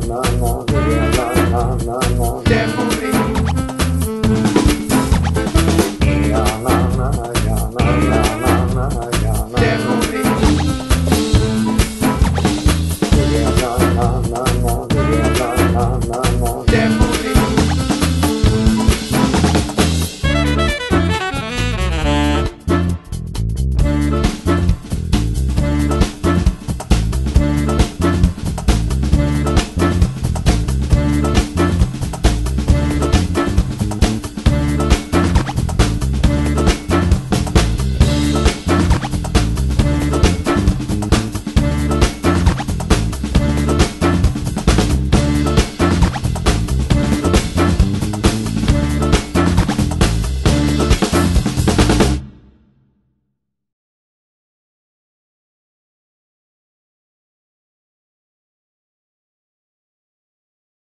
No.